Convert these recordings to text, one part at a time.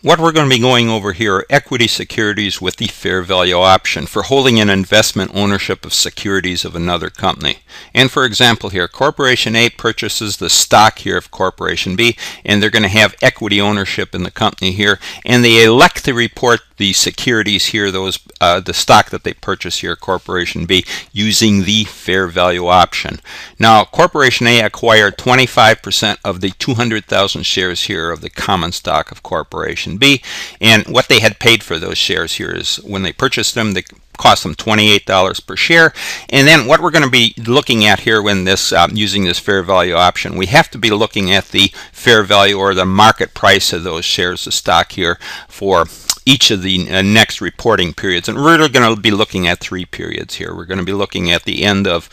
What we're going to be going over here are equity securities with the fair value option for holding an investment ownership of securities of another company. And for example here, Corporation A purchases the stock here of Corporation B, and they're going to have equity ownership in the company here, and they elect to report the securities here, those the stock that they purchase here, Corporation B, using the fair value option. Now, Corporation A acquired 25% of the 200,000 shares here of the common stock of Corporation B, and what they had paid for those shares here is when they purchased them, they cost them $28 per share. And then what we're going to be looking at here when this using this fair value option, we have to be looking at the fair value or the market price of those shares of stock here for each of the next reporting periods. And we're really going to be looking at 3 periods here. We're going to be looking at the end of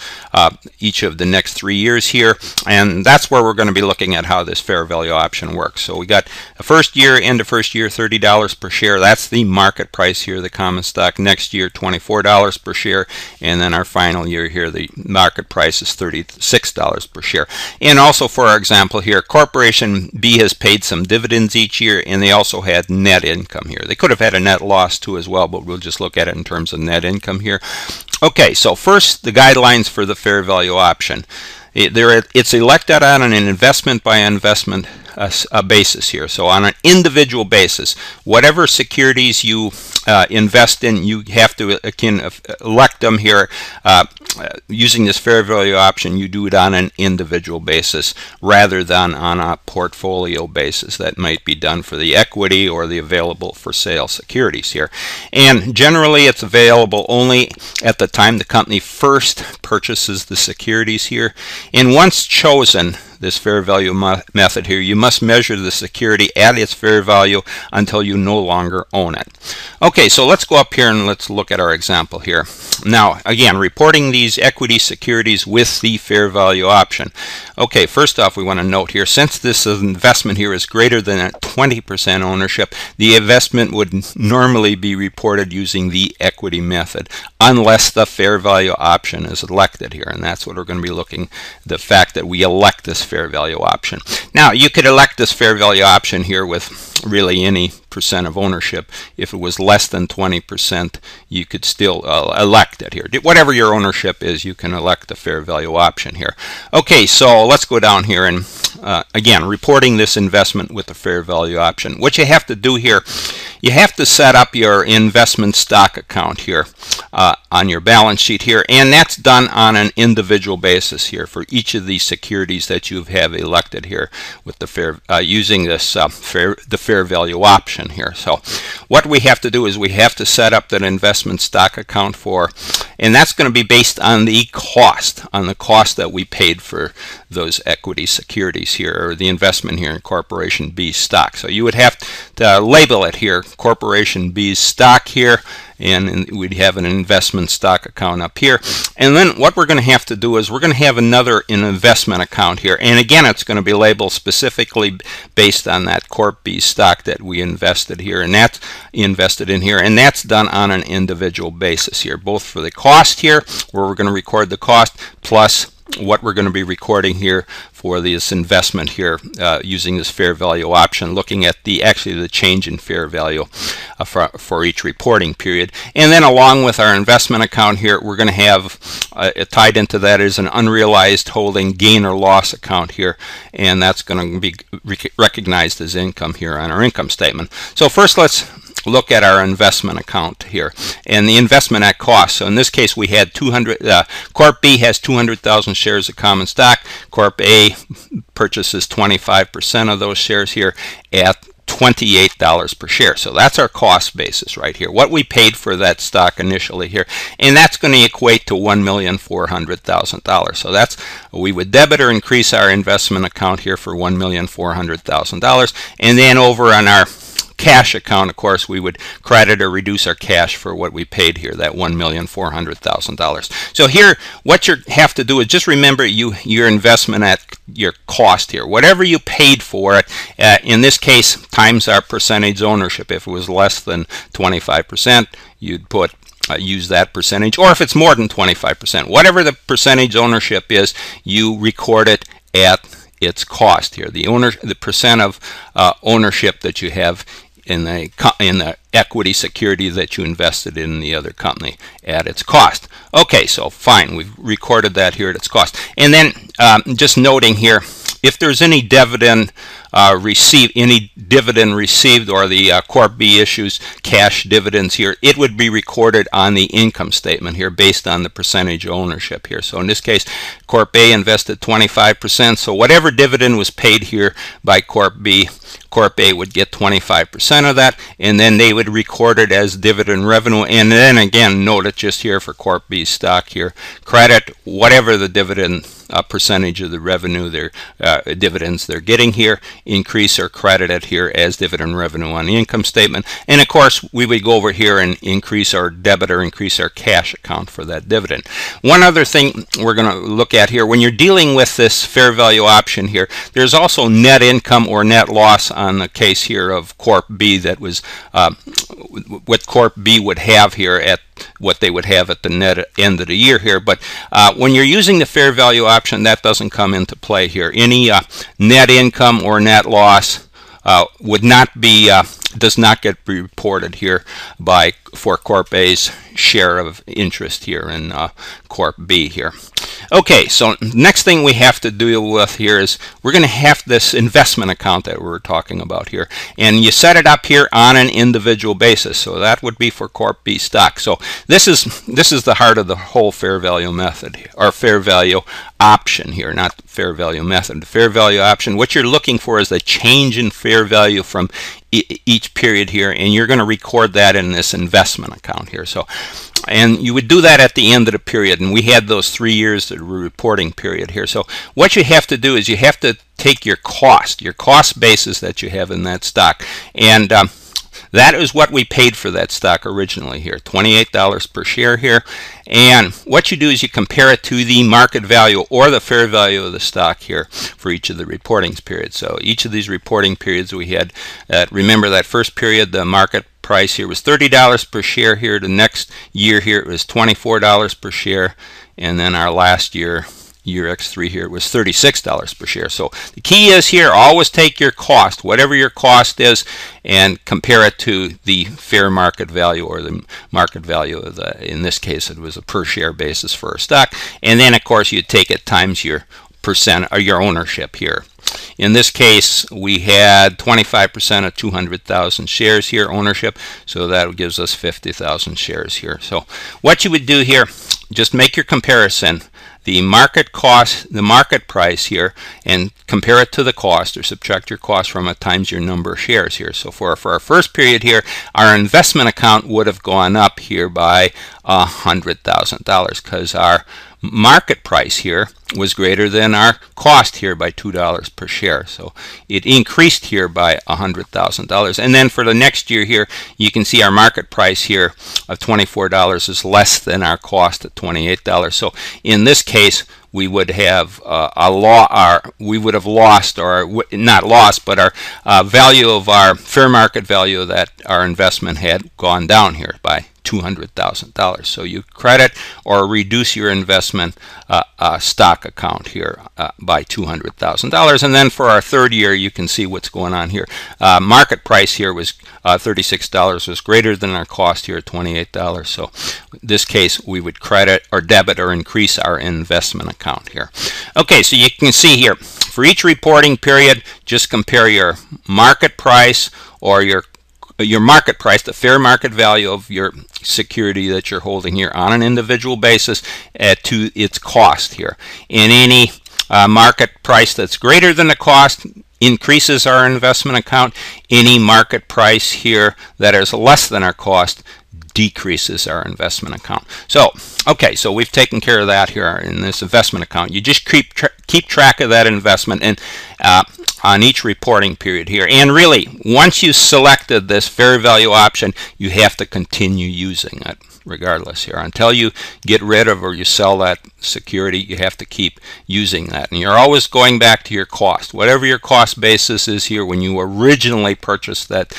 each of the next 3 years here, and that's where we're going to be looking at how this fair value option works. So we got the first year, end of first year, $30 per share. That's the market price here, the common stock. Next year, $24 per share, and then our final year here, the market price is $36 per share. And also for our example here, Corporation B has paid some dividends each year, and they also had net income here. They could have had a net loss too as well, but we'll just look at it in terms of net income here. Okay, so first, the guidelines for the fair value option. It's elected on an investment by investment basis here. So on an individual basis, whatever securities you invest in, you have to elect them here using this fair value option. You do it on an individual basis rather than on a portfolio basis that might be done for the equity or the available for sale securities here. And generally, it's available only at the time the company first purchases the securities here. And once chosen, this fair value method here, you must measure the security at its fair value until you no longer own it. Okay, so let's go up here and let's look at our example here. Now, again, reporting these equity securities with the fair value option. Okay, first off, we want to note here, since this investment here is greater than a 20% ownership, the investment would normally be reported using the equity method unless the fair value option is elected here, and that's what we're going to be looking, the fact that we elect this fair value option. Now, you could elect this fair value option here with really any percent of ownership. If it was less than 20%, you could still elect it here. Whatever your ownership is, you can elect the fair value option here. Okay, so let's go down here and again, reporting this investment with the fair value option. What you have to do here, you have to set up your investment stock account here on your balance sheet here, and that's done on an individual basis here for each of these securities that you have elected here with the fair using this fair value option here. So what we have to do is we have to set up that investment stock account for, and that's going to be based on the cost, that we paid for those equity securities here, or the investment here in Corporation B stock. So you would have to label it here, Corporation B's stock here, and we'd have an investment stock account up here. And then what we're going to have to do is we're going to have another investment account here, and again, it's going to be labeled specifically based on that Corp-B stock that we invested here, and that's invested in here, and that's done on an individual basis here, both for the cost here, where we're going to record the cost, plus what we're going to be recording here for this investment here using this fair value option, looking at the actually the change in fair value for each reporting period. And then along with our investment account here, we're going to have tied into that is an unrealized holding gain or loss account here, and that's going to be recognized as income here on our income statement. So first, let's look at our investment account here and the investment at cost. So in this case, we had Corp-B has 200,000 shares of common stock. Corp-A purchases 25% of those shares here at $28 per share. So that's our cost basis right here, what we paid for that stock initially here, and that's going to equate to $1,400,000. So that's, we would debit or increase our investment account here for $1,400,000, and then over on our cash account, of course, we would credit or reduce our cash for what we paid here, that $1,400,000. So here, what you have to do is just remember your investment at your cost here, whatever you paid for it, in this case, times our percentage ownership. If it was less than 25%, you'd put use that percentage, or if it's more than 25%, whatever the percentage ownership is, you record it at its cost here, the percent of ownership that you have in the equity security that you invested in the other company at its cost. Okay, so fine, we've recorded that here at its cost. And then just noting here, if there's any dividend received, or the Corp-B issues cash dividends here, it would be recorded on the income statement here based on the percentage ownership here. So in this case, Corp-A invested 25%. So whatever dividend was paid here by Corp-B, Corp-A would get 25% of that, and then they would record it as dividend revenue. And then again, note it just here for Corp-B stock here, credit whatever the dividend percentage of the revenue, their dividends they're getting here, increase or credit it here as dividend revenue on the income statement. And of course, we would go over here and increase our debit or increase our cash account for that dividend. One other thing we're going to look at here, when you're dealing with this fair value option here, there's also net income or net loss on the case here of Corp-B, that was what Corp-B would have here at what they would have at the net end of the year here. But when you're using the fair value option, that doesn't come into play here. Any net income or net loss does not get reported here for Corp-A's share of interest here in Corp-B here. Okay, so next thing we have to deal with here is we're going to have this investment account that we're talking about here, and you set it up here on an individual basis. So that would be for Corp-B stock. So this is the heart of the whole fair value method, or fair value option here, not fair value method. The fair value option, what you're looking for is the change in fair value from each period here, and you're going to record that in this investment account here. So, and you would do that at the end of the period, and we had those 3 years that were reporting period here. So what you have to do is you have to take your cost basis that you have in that stock, and that is what we paid for that stock originally here, $28 per share here. And what you do is you compare it to the market value or the fair value of the stock here for each of the reporting periods. So each of these reporting periods we had, remember that first period, the market price here was $30 per share here. The next year here, it was $24 per share. And then our last year, year X3 here, was $36 per share. So the key is here, always take your cost, whatever your cost is, and compare it to the fair market value, or the market value of the, in this case it was a per share basis for a stock. And then of course you take it times your percent or your ownership here. In this case, we had 25% of 200,000 shares here ownership, so that gives us 50,000 shares here. So what you would do here, just make your comparison, the market cost, the market price here, and compare it to the cost, or subtract your cost from it times your number of shares here. So for our first period here, our investment account would have gone up here by $100,000 because our market price here was greater than our cost here by $2 per share. So it increased here by $100,000. And then for the next year here, you can see our market price here of $24 is less than our cost at $28. So in this case, we would have our value of our fair market value that our investment had gone down here by $200,000. So you credit or reduce your investment stock account here by $200,000. And then for our third year, you can see what's going on here. Market price here was $36, was greater than our cost here at $28. So in this case, we would credit or debit or increase our investment account here. Okay, so you can see here, for each reporting period, just compare your market price or your market price, the fair market value of your security that you're holding here on an individual basis to its cost here. And any market price that's greater than the cost increases our investment account. Any market price here that is less than our cost decreases our investment account. So, okay, so we've taken care of that here in this investment account. You just keep track of that investment and on each reporting period here. And really, once you selected this fair value option, you have to continue using it regardless here. Until you get rid of or you sell that security, you have to keep using that. And you're always going back to your cost. Whatever your cost basis is here, when you originally purchased that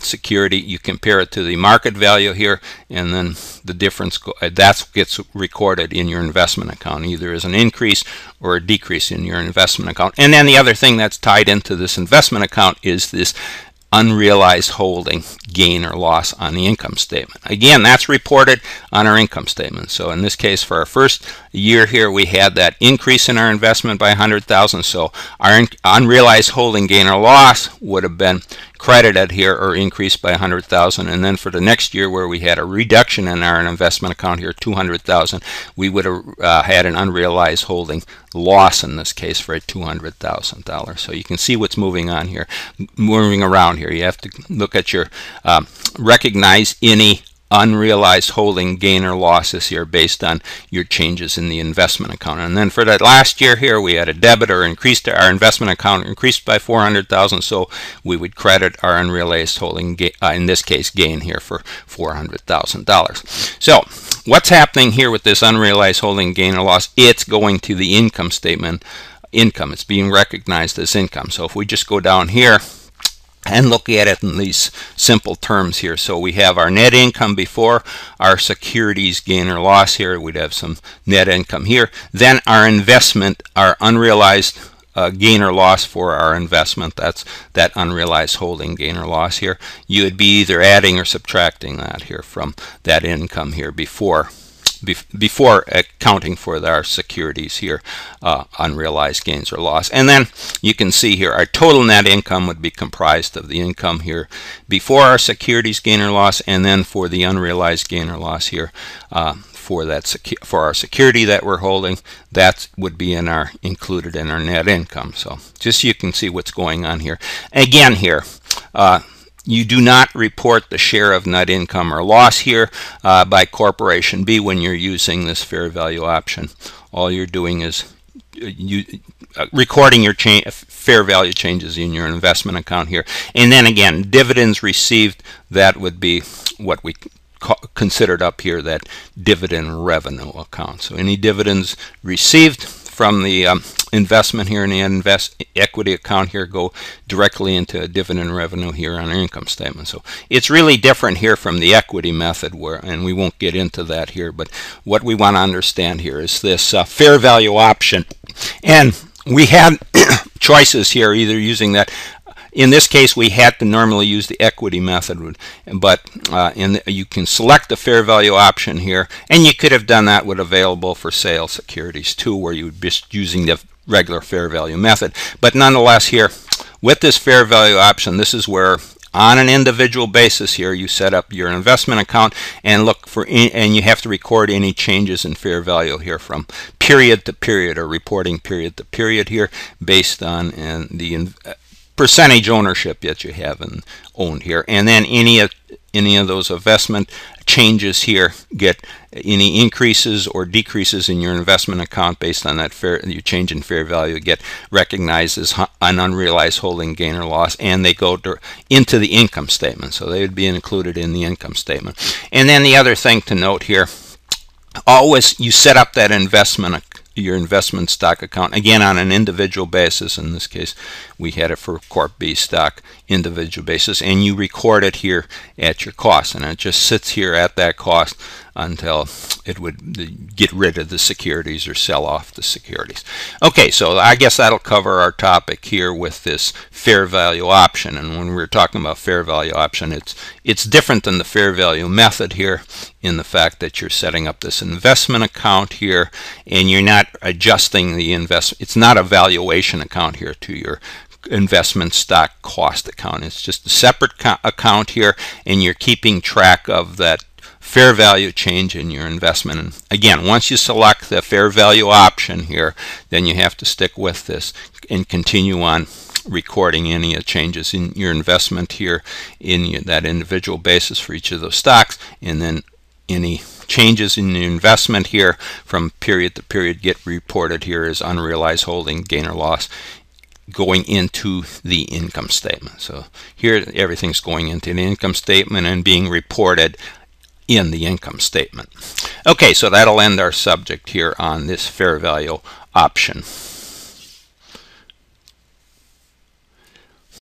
security, you compare it to the market value here, and then the difference, that gets recorded in your investment account, either as an increase or a decrease in your investment account. And then the other thing that's tied into this investment account is this unrealized holding gain or loss on the income statement. Again, that's reported on our income statement. So in this case, for our first year here, we had that increase in our investment by $100,000. So our unrealized holding gain or loss would have been credited here or increased by $100,000. And then for the next year, where we had a reduction in our investment account here, $200,000, we would have had an unrealized holding loss in this case for a $200,000. So you can see what's moving on here, moving around here. You have to look at your recognize any unrealized holding gain or losses here based on your changes in the investment account. And then for that last year here, we had a debit or increased our investment account increased by $400,000, so we would credit our unrealized holding gain, in this case gain here, for $400,000. So what's happening here with this unrealized holding gain or loss? It's going to the income statement income. It's being recognized as income. So if we just go down here and look at it in these simple terms here. So we have our net income before our securities gain or loss here. We'd have some net income here. Then our investment, our unrealized gain or loss for our investment. That's that unrealized holding gain or loss here. You would be either adding or subtracting that here from that income here before accounting for our securities here, unrealized gains or loss. And then you can see here our total net income would be comprised of the income here before our securities gain or loss, and then for the unrealized gain or loss here for our security that we're holding. That would be in our included in our net income. So just so you can see what's going on here. Again here, you do not report the share of net income or loss here by Corporation B when you're using this fair value option. All you're doing is recording your fair value changes in your investment account here. And then again, dividends received, that would be what we considered up here, that dividend revenue account. So any dividends received from the investment here in the equity account here go directly into dividend revenue here on our income statement. So it's really different here from the equity method, where, and we won't get into that here, but what we want to understand here is this fair value option. And we have choices here, either using that. In this case, we had to normally use the equity method, but you can select the fair value option here, and you could have done that with available for sale securities too, where you would be using the regular fair value method. But nonetheless here, with this fair value option, this is where on an individual basis here, you set up your investment account and look for, and you have to record any changes in fair value here from period to period, or reporting period to period here, based on percentage ownership that you have owned here. And then any of those investment changes here get any increases or decreases in your investment account based on that your change in fair value get recognized as an unrealized holding gain or loss, and they go into the income statement. So they would be included in the income statement. And then the other thing to note here, always you set up that investment account, your investment stock account, again on an individual basis. In this case, we had it for Corp-B stock, individual basis, and you record it here at your cost, and it just sits here at that cost until it would get rid of the securities or sell off the securities. Okay, so I guess that'll cover our topic here with this fair value option. And when we're talking about fair value option, it's different than the fair value method here in the fact that you're setting up this investment account here, and you're not adjusting the investment. It's not a valuation account here to your investment stock cost account. It's just a separate account here, and you're keeping track of that fair value change in your investment. And again, once you select the fair value option here, then you have to stick with this and continue on recording any changes in your investment here in that individual basis for each of those stocks, and then any changes in the investment here from period to period get reported here as unrealized holding gain or loss going into the income statement. So here everything's going into the income statement and being reported in the income statement. Okay, so that'll end our subject here on this fair value option.